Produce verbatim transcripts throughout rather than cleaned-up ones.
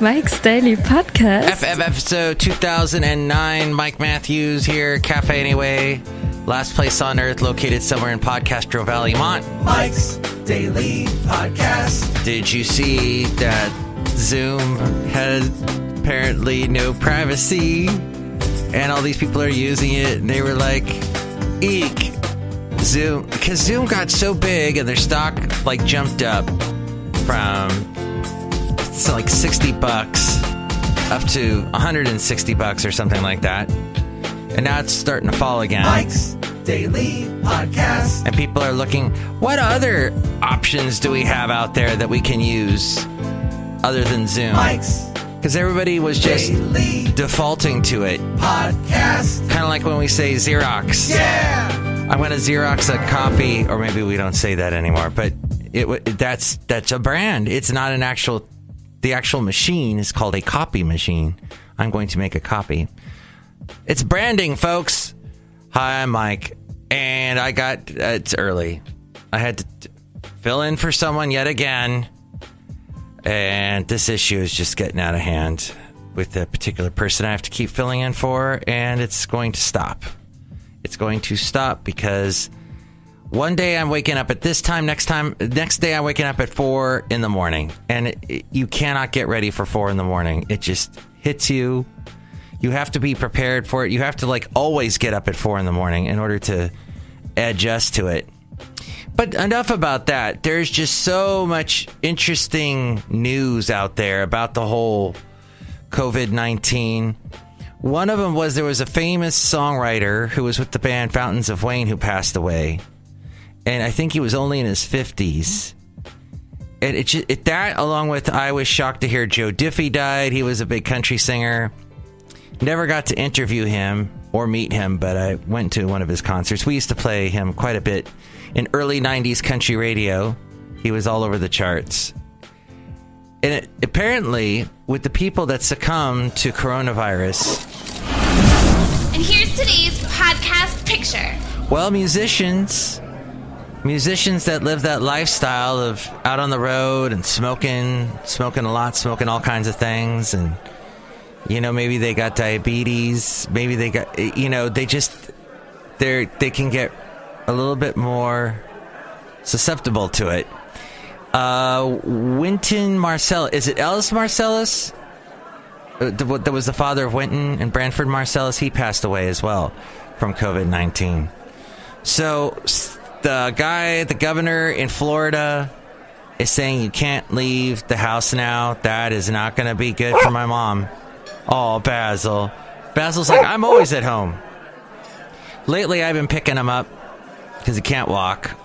Mike's Daily Podcast. F F episode two thousand nine. Mike Matthews here. Cafe Anyway. Last place on earth located somewhere in Podcaster Valley, Mont. Mike's Daily Podcast. Did you see that Zoom has apparently no privacy? And all these people are using it. And they were like, eek. Zoom. Because Zoom got so big and their stock like jumped up from... So like sixty bucks up to one hundred sixty bucks or something like that. And now it's starting to fall again. Mike's Daily Podcast. And people are looking, what other options do we have out there that we can use other than Zoom? Mike's Because everybody was just Daily defaulting to it. Podcast. Kind of like when we say Xerox. Yeah. I'm going to Xerox a copy, or maybe we don't say that anymore, but it that's that's a brand. It's not an actual... The actual machine is called a copy machine. I'm going to make a copy. It's branding, folks. Hi, I'm Mike. And I got... Uh, it's early. I had to t- fill in for someone yet again. And this issue is just getting out of hand with a particular person I have to keep filling in for. And it's going to stop. It's going to stop because... One day I'm waking up at this time, next time, next day I'm waking up at four in the morning. And it, it, you cannot get ready for four in the morning. It just hits you. You have to be prepared for it. You have to like always get up at four in the morning in order to adjust to it. But enough about that. There's just so much interesting news out there about the whole COVID nineteen. One of them was there was a famous songwriter who was with the band Fountains of Wayne who passed away. And I think he was only in his fifties. And it, it that, along with I was shocked to hear Joe Diffie died. He was a big country singer. Never got to interview him or meet him, but I went to one of his concerts. We used to play him quite a bit in early nineties country radio. He was all over the charts. And it, apparently, with the people that succumb to coronavirus... And here's today's podcast picture. Well, musicians... Musicians that live that lifestyle of out on the road and smoking, smoking a lot, smoking all kinds of things. And, you know, maybe they got diabetes. Maybe they got, you know, they just, they're, they can get a little bit more susceptible to it. Uh, Wynton Marsalis. Is it Ellis Marsalis? That was the father of Wynton and Branford Marsalis. He passed away as well from COVID nineteen. So... The guy, the governor in Florida is saying you can't leave the house now. That is not going to be good for my mom. Oh, Basil. Basil's like, I'm always at home. Lately, I've been picking him up because he can't walk.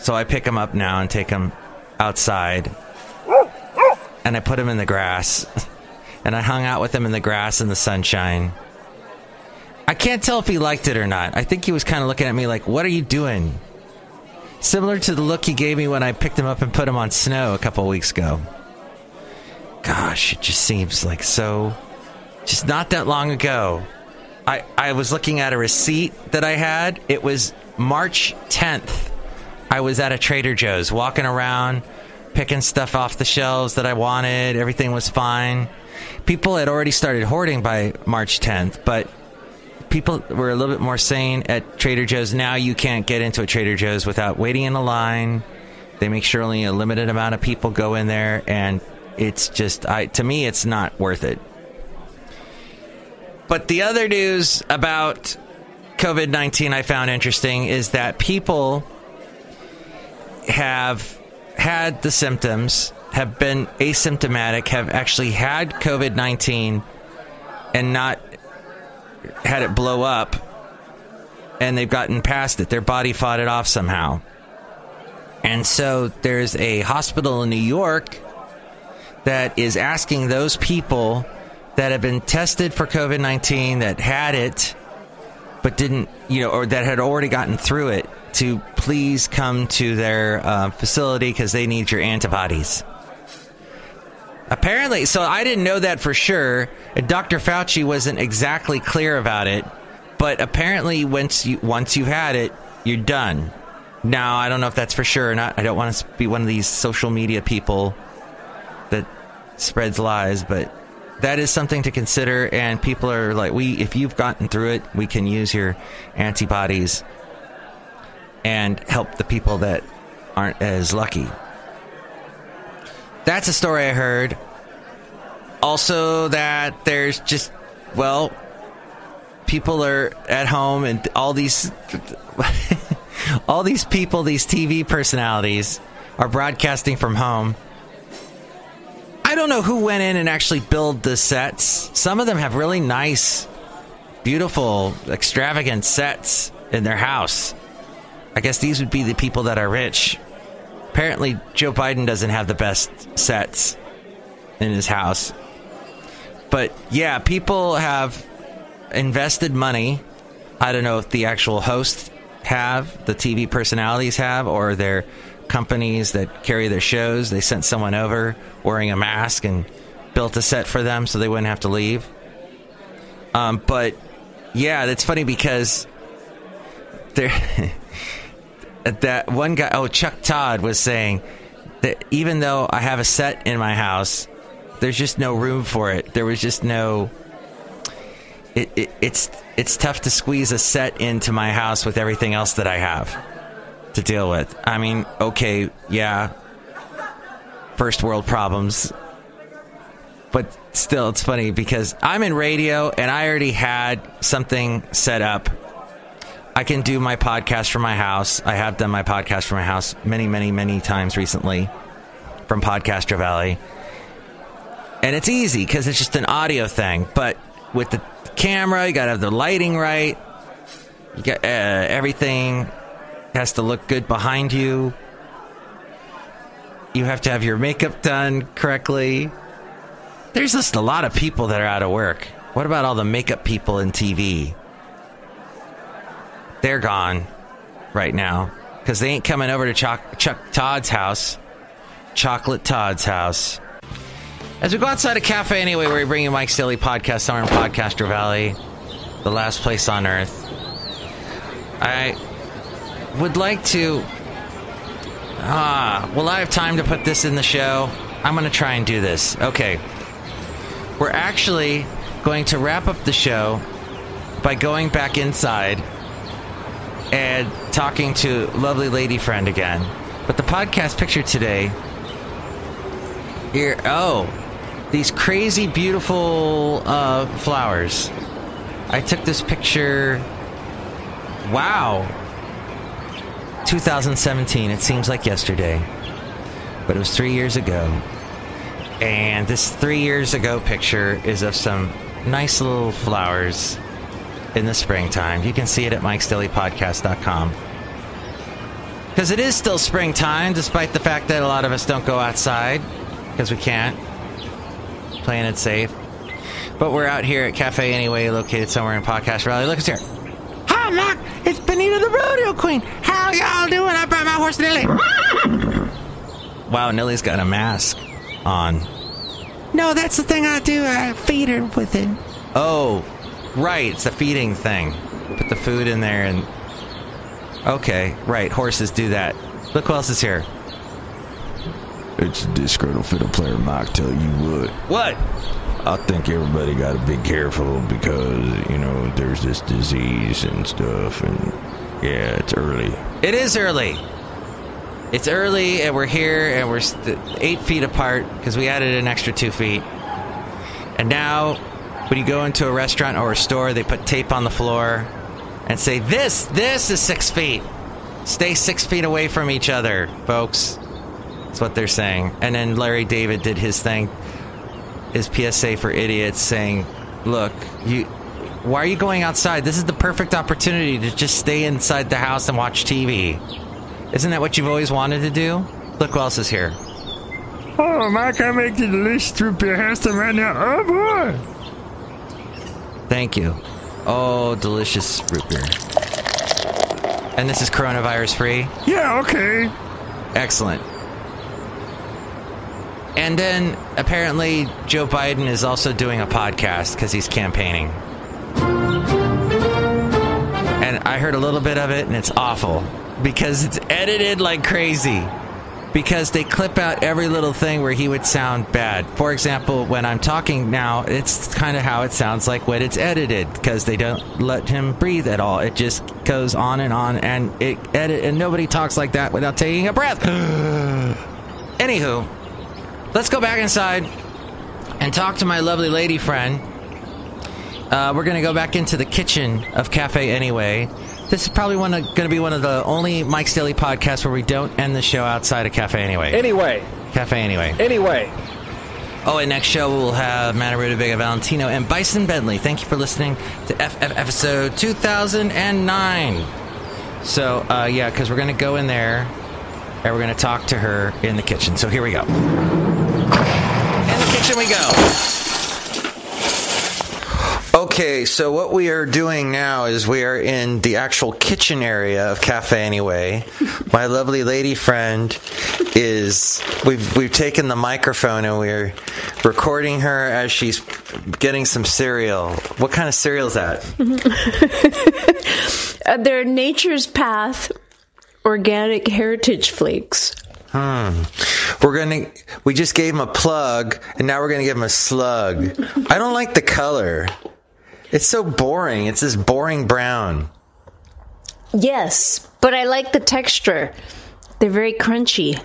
So I pick him up now and take him outside. And I put him in the grass. And I hung out with him in the grass in the sunshine. I can't tell if he liked it or not. I think he was kind of looking at me like, what are you doing? Similar to the look he gave me when I picked him up and put him on snow a couple weeks ago. Gosh, it just seems like so... Just not that long ago. I, I was looking at a receipt that I had. It was March tenth. I was at a Trader Joe's, walking around, picking stuff off the shelves that I wanted. Everything was fine. People had already started hoarding by March tenth, but... People were a little bit more sane at Trader Joe's. Now you can't get into a Trader Joe's without waiting in a line. They make sure only a limited amount of people go in there. And it's just, I to me, it's not worth it. But the other news about COVID nineteen I found interesting is that people have had the symptoms, have been asymptomatic, have actually had COVID nineteen and not... had it blow up, and they've gotten past it. Their body fought it off somehow. And so there's a hospital in New York that is asking those people that have been tested for COVID nineteen that had it but didn't, you know, or that had already gotten through it to please come to their uh, facility because they need your antibodies. Apparently, so I didn't know that for sure. Doctor Fauci wasn't exactly clear about it, but apparently once you once you had it, you're done. Now, I don't know if that's for sure or not. I don't want to be one of these social media people that spreads lies, but that is something to consider. And people are like, we, if you've gotten through it, we can use your antibodies and help the people that aren't as lucky. That's a story I heard. Also, that there's just, well, people are at home, and all these, all these people, these T V personalities are broadcasting from home. I don't know who went in and actually built the sets. Some of them have really nice, beautiful, extravagant sets in their house. I guess these would be the people that are rich. Apparently, Joe Biden doesn't have the best sets in his house. But yeah, people have invested money. I don't know if the actual hosts have, the T V personalities have, or their companies that carry their shows. They sent someone over wearing a mask and built a set for them so they wouldn't have to leave. Um, but yeah, that's funny because they're... That one guy, oh, Chuck Todd was saying that even though I have a set in my house, there's just no room for it. There was just no, it, it, it's it's tough to squeeze a set into my house with everything else that I have to deal with. I mean, okay, yeah, first world problems. But still, it's funny because I'm in radio and I already had something set up. I can do my podcast from my house. I have done my podcast from my house many, many, many times recently from Podcaster Valley. And it's easy because it's just an audio thing. But with the camera, you got to have the lighting right. You got, uh, everything has to look good behind you. You have to have your makeup done correctly. There's just a lot of people that are out of work. What about all the makeup people in T V? They're gone right now because they ain't coming over to Chuck, Chuck Todd's house, Chocolate Todd's house. As we go outside of Cafe Anyway, where we bring you Mike's Daily Podcast, somewhere in Podcaster Valley, the last place on earth. I would like to... Ah, will I have time to put this in the show? I'm going to try and do this. Okay. We're actually going to wrap up the show by going back inside and talking to Lovely Lady Friend again. But the podcast picture today here, oh, these crazy beautiful uh, flowers. I took this picture, wow, two thousand seventeen. It seems like yesterday, but it was three years ago. And this three years ago picture is of some nice little flowers in the springtime. You can see it at mikes daily podcast dot com. Because it is still springtime, despite the fact that a lot of us don't go outside because we can't, playing it safe. But we're out here at Cafe Anyway, located somewhere in Podcast Valley. Look, it's here. Hi, Mark. It's Benita the Rodeo Queen. How y'all doing? I brought my horse, Nilly. Wow, Nilly's got a mask on. No, that's the thing I do. I feed her with it. Oh, right, it's a feeding thing. Put the food in there and... Okay, right, horses do that. Look who else is here. It's a disgruntled fiddle player, Mike, tell you what. What? I think everybody got to be careful because, you know, there's this disease and stuff, and yeah, it's early. It is early. It's early, and we're here, and we're st- eight feet apart because we added an extra two feet. And now... when you go into a restaurant or a store, they put tape on the floor and say, this, this is six feet. Stay six feet away from each other, folks. That's what they're saying. And then Larry David did his thing, his P S A for idiots, saying, look, you, why are you going outside? This is the perfect opportunity to just stay inside the house and watch T V. Isn't that what you've always wanted to do? Look who else is here. Oh, Mike, I make the delicious troopy pasta right now. Oh, boy. Thank you. Oh, delicious root beer. And this is coronavirus free? Yeah, okay. Excellent. And then, apparently, Joe Biden is also doing a podcast because he's campaigning. And I heard a little bit of it, and it's awful because it's edited like crazy. because they clip out every little thing where he would sound bad. For example, when I'm talking now, it's kind of how it sounds like when it's edited, because they don't let him breathe at all. It just goes on and on, and it edit, and nobody talks like that without taking a breath. Anywho, let's go back inside and talk to my lovely lady friend. Uh, we're going to go back into the kitchen of Cafe Anyway. This is probably going to be one of the only Mike's Daily podcasts where we don't end the show outside of Cafe Anyway. Anyway. Cafe Anyway. Anyway. Oh, and next show we'll have Madame Rootabega, Valentino, and Bison Bentley. Thank you for listening to F F episode two thousand nine. So, uh, yeah, because we're going to go in there, and we're going to talk to her in the kitchen. So here we go. In the kitchen we go. Okay, so what we are doing now is we are in the actual kitchen area of Cafe Anyway. My lovely lady friend is, we've we've taken the microphone and we're recording her as she's getting some cereal. What kind of cereal is that? uh, they're Nature's Path Organic Heritage Flakes. Hmm. We're gonna. We just gave him a plug, and now we're gonna give him a slug. I don't like the color. It's so boring. It's this boring brown. Yes, but I like the texture. They're very crunchy.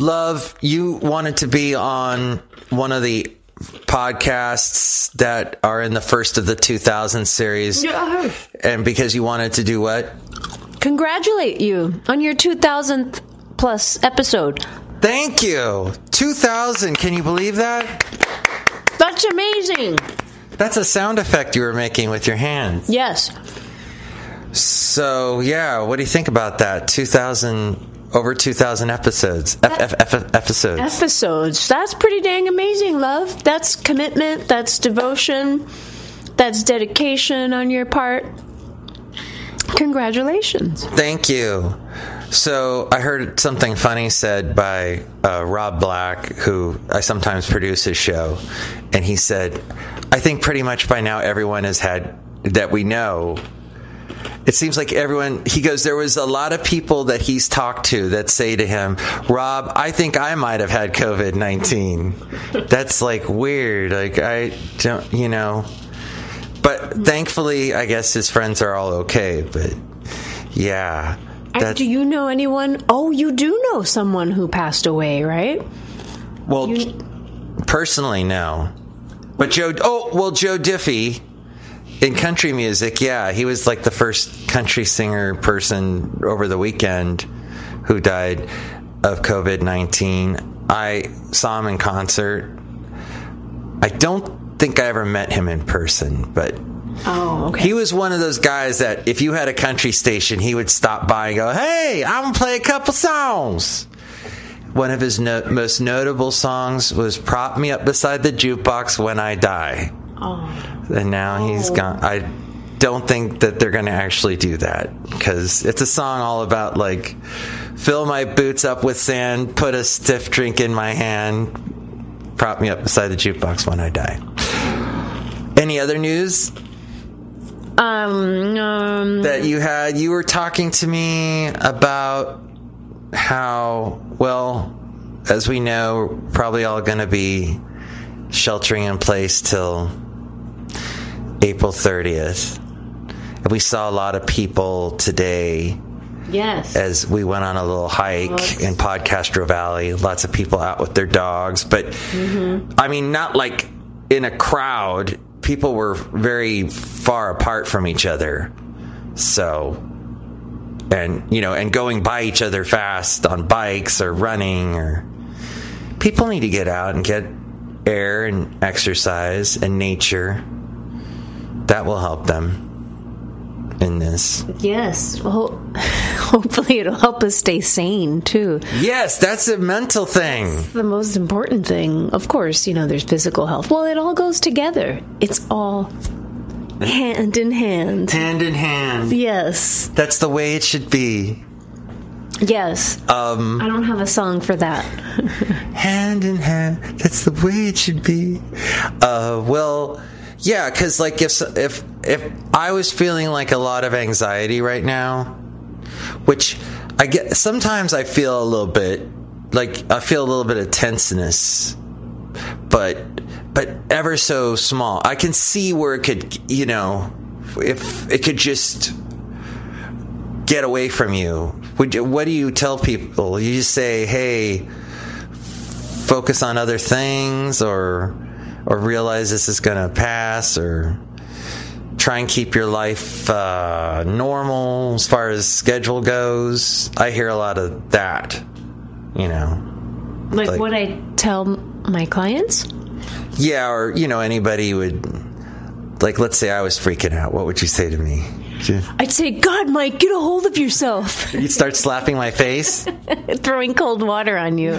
Love, you wanted to be on one of the podcasts that are in the first of the two thousand series. Yeah. And because you wanted to do what? Congratulate you on your two thousandth plus episode. Thank you. two thousand. Can you believe that? That's amazing. That's a sound effect you were making with your hands. Yes. So, yeah, what do you think about that? two thousand, over two thousand episodes. That, F, F, F, episodes. Episodes. That's pretty dang amazing, love. That's commitment. That's devotion. That's dedication on your part. Congratulations. Thank you. So I heard something funny said by uh, Rob Black, who I sometimes produce his show, and he said, I think pretty much by now everyone has had, that we know, it seems like everyone, he goes, there was a lot of people that he's talked to that say to him, Rob, I think I might have had COVID nineteen. That's like weird. Like, I don't, you know. But thankfully, I guess his friends are all okay. But yeah. That's... Do you know anyone? Oh, you do know someone who passed away, right? Well, you... personally, no. But Joe, oh, well, Joe Diffie in country music. Yeah, he was like the first country singer person over the weekend who died of COVID nineteen. I saw him in concert. I don't think I ever met him in person, but oh, okay. He was one of those guys that if you had a country station, he would stop by and go, hey, I'm going to play a couple songs. One of his no- most notable songs was Prop Me Up Beside the Jukebox When I Die. Oh. And now he's oh. gone. I don't think that they're going to actually do that because it's a song all about, like, fill my boots up with sand, put a stiff drink in my hand. Prop me up beside the jukebox when I die. Any other news? Um, um, that you had? You were talking to me about how, well, as we know, we're probably all going to be sheltering in place till April thirtieth. And we saw a lot of people today. Yes. As we went on a little hike dogs. in Podcaster Valley, lots of people out with their dogs. But, mm-hmm. I mean, not like in a crowd. People were very far apart from each other. So, and, you know, and going by each other fast on bikes or running. Or people need to get out and get air and exercise and nature. That will help them. In this. Yes. Well, hopefully it'll help us stay sane, too. Yes, that's a mental thing. That's the most important thing. Of course, you know, there's physical health. Well, it all goes together. It's all hand in hand. Hand in hand. Yes. That's the way it should be. Yes. Um, I don't have a song for that. Hand in hand. That's the way it should be. Uh, well... Yeah, because like if if if I was feeling like a lot of anxiety right now, which I get sometimes I feel a little bit like, I feel a little bit of tenseness, but but ever so small. I can see where it could, you know, if it could just get away from you. Would you, what do you tell people? You just say, hey, focus on other things, or or realize this is going to pass, or try and keep your life uh, normal as far as schedule goes. I hear a lot of that, you know. Like, like what I tell my clients? Yeah, or, you know, anybody would, like, let's say I was freaking out. What would you say to me? I'd say, God, Mike, get a hold of yourself. You'd start slapping my face? Throwing cold water on you.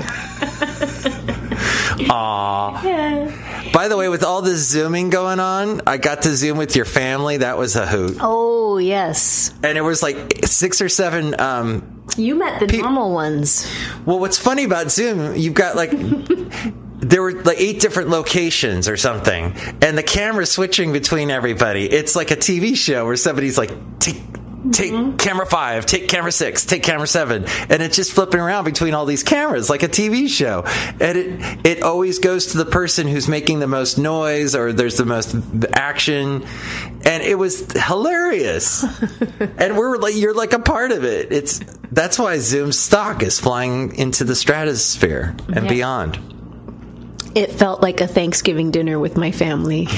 Aw. Yeah. By the way, with all this Zooming going on, I got to Zoom with your family. That was a hoot. Oh, yes. And it was like six or seven. Um, you met the pe- normal ones. Well, what's funny about Zoom, you've got like... there were like eight different locations or something, and the camera's switching between everybody. It's like a T V show where somebody's like, take, take mm-hmm. camera five, take camera six, take camera seven. And it's just flipping around between all these cameras like a T V show. And it, it always goes to the person who's making the most noise or there's the most action. And it was hilarious. And we're like, you're like a part of it. It's, that's why Zoom's stock is flying into the stratosphere and yeah. beyond. It felt like a Thanksgiving dinner with my family.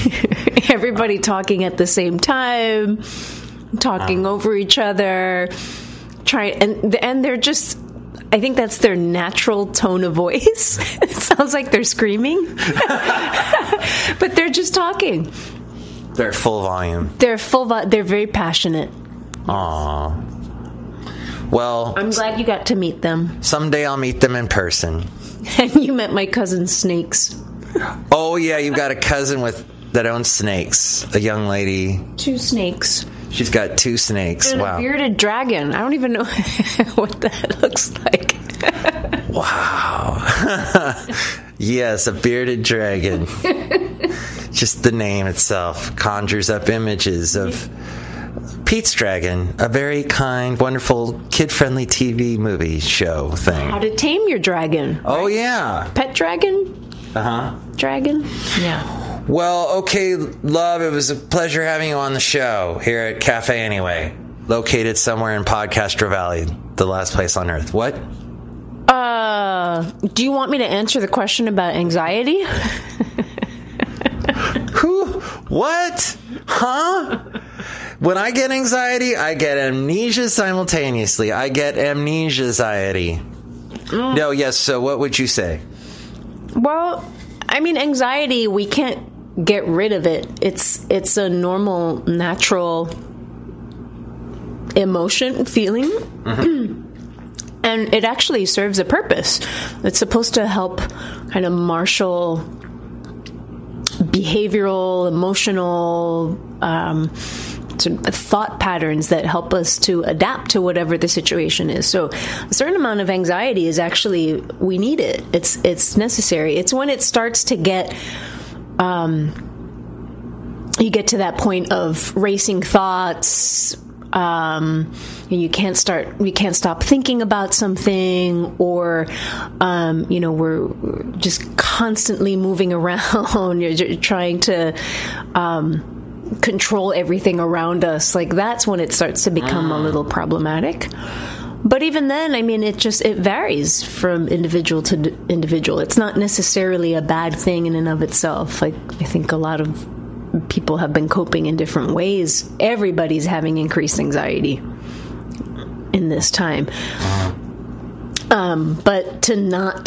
Everybody talking at the same time, talking wow. over each other, trying, and and they're just, I think that's their natural tone of voice. It sounds like they're screaming, but they're just talking. They're full volume. They're full volume. They're very passionate. Aw. Well, I'm glad you got to meet them. Someday I'll meet them in person. And you met my cousin Snakes. Oh, yeah, you've got a cousin with that owns snakes. A young lady. Two snakes. She's got two snakes. And wow. a bearded dragon. I don't even know what that looks like. Wow. Yes, a bearded dragon. Just the name itself conjures up images of Pete's Dragon, a very kind, wonderful, kid-friendly T V movie show thing. How to tame your dragon. Right? Oh, yeah. Pet dragon? Uh-huh. Dragon? Yeah. Well, okay, love, it was a pleasure having you on the show here at Cafe Anyway, located somewhere in Podcaster Valley, the last place on Earth. What? Uh, do you want me to answer the question about anxiety? Who? What? Huh? When I get anxiety, I get amnesia simultaneously. I get amnesia-siety. Mm. No, yes, so what would you say? Well, I mean, anxiety, we can't get rid of it. It's it's a normal, natural emotion, feeling. Mm-hmm. And it actually serves a purpose. It's supposed to help kind of marshal behavioral, emotional... Um, thought patterns that help us to adapt to whatever the situation is. So a certain amount of anxiety is actually, we need it. It's it's necessary. It's when it starts to get, um, you get to that point of racing thoughts. Um, you can't start, you can't stop thinking about something, or, um, you know, we're just constantly moving around. You're, you're trying to, um, control everything around us. Like, that's when it starts to become a little problematic. But even then, I mean, it just, it varies from individual to d- individual. It's not necessarily a bad thing in and of itself. Like, I think a lot of people have been coping in different ways. Everybody's having increased anxiety in this time. Um, but to not...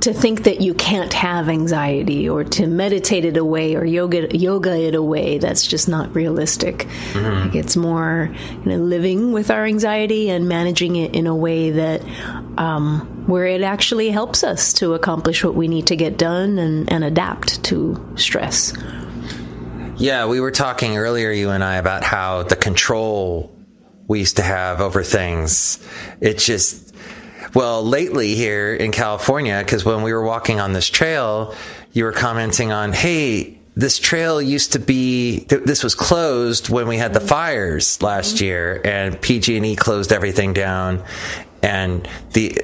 to think that you can't have anxiety, or to meditate it away, or yoga yoga it away, that's just not realistic. Mm-hmm. Like, it's more, you know, living with our anxiety and managing it in a way that um, where it actually helps us to accomplish what we need to get done, and, and adapt to stress. Yeah, we were talking earlier, you and I, about how the control we used to have over things. It just... Well, lately here in California, because when we were walking on this trail, you were commenting on, hey, this trail used to be, th- this was closed when we had the fires last year, and P G and E closed everything down, and the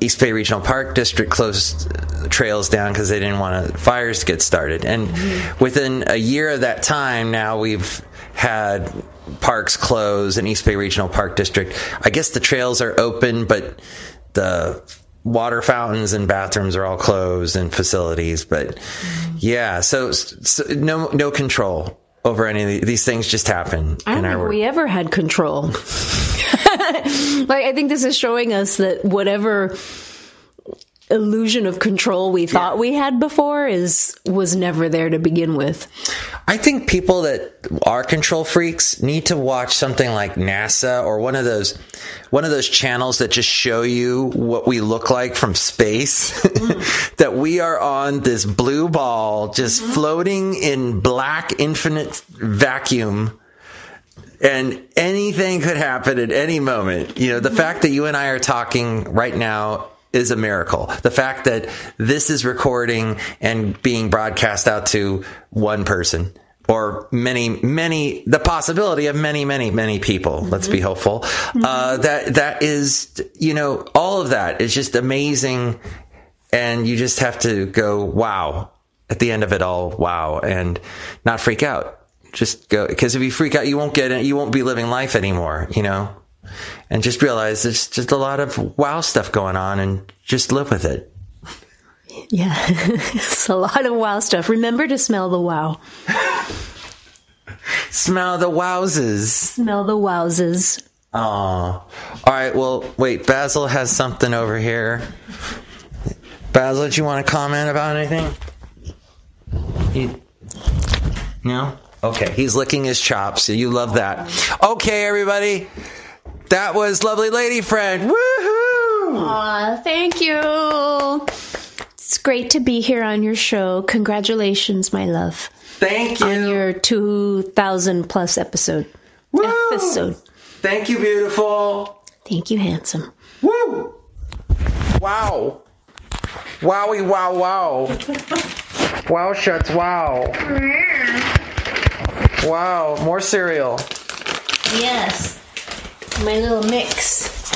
East Bay Regional Park District closed trails down because they didn't want fires to get started. And mm-hmm. within a year of that time, now we've had parks close in East Bay Regional Park District. I guess the trails are open, but the water fountains and bathrooms are all closed and facilities. But mm-hmm. yeah, so, so no no control over any of these, these things just happen. I don't think work. we ever had control. Like, I think this is showing us that whatever illusion of control we thought yeah. we had before is was never there to begin with. I think people that are control freaks need to watch something like NASA or one of those one of those channels that just show you what we look like from space. Mm. That we are on this blue ball just mm-hmm. floating in black infinite vacuum. And anything could happen at any moment. You know, the fact that you and I are talking right now is a miracle. The fact that this is recording and being broadcast out to one person or many, many, the possibility of many, many, many people. Mm-hmm. Let's be hopeful. Mm-hmm. Uh, that, that is, you know, all of that is just amazing. And you just have to go, wow, at the end of it all. Wow. And not freak out. Just go, because if you freak out, you won't get it. You won't be living life anymore, you know, and just realize there's just a lot of wow stuff going on and just live with it. Yeah, it's a lot of wow stuff. Remember to smell the wow. Smell the wowses. Smell the wowses. Aw. All right. Well, wait, Basil has something over here. Basil, do you want to comment about anything? You, no? Okay, he's licking his chops. So you love that. Okay, everybody, that was Lovely Lady Friend. Woohoo! Aw, thank you. It's great to be here on your show. Congratulations, my love. Thank you. On your two thousand plus episode. Woo! Episode. Thank you, beautiful. Thank you, handsome. Woo! Wow. Wowie, wow, wow. Wow, shuts, wow. Wow, more cereal. Yes. My little mix.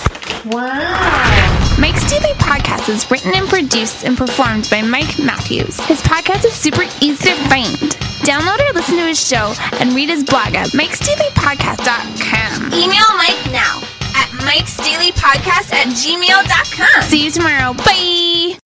Wow. Mike's Daily Podcast is written and produced and performed by Mike Matthews. His podcast is super easy to find. Download or listen to his show and read his blog at mikes daily podcast dot com. Email Mike now at mikes daily podcast at gmail dot com. See you tomorrow. Bye.